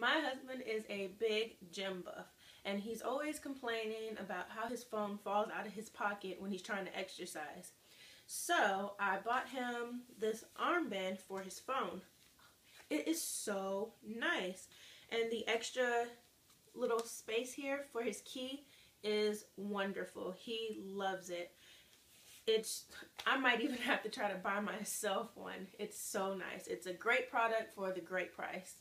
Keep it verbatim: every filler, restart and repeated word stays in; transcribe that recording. My husband is a big gym buff, and he's always complaining about how his phone falls out of his pocket when he's trying to exercise. So I bought him this armband for his phone. It is so nice. And the extra little space here for his key is wonderful. He loves it. It's, I might even have to try to buy myself one. It's so nice. It's a great product for the great price.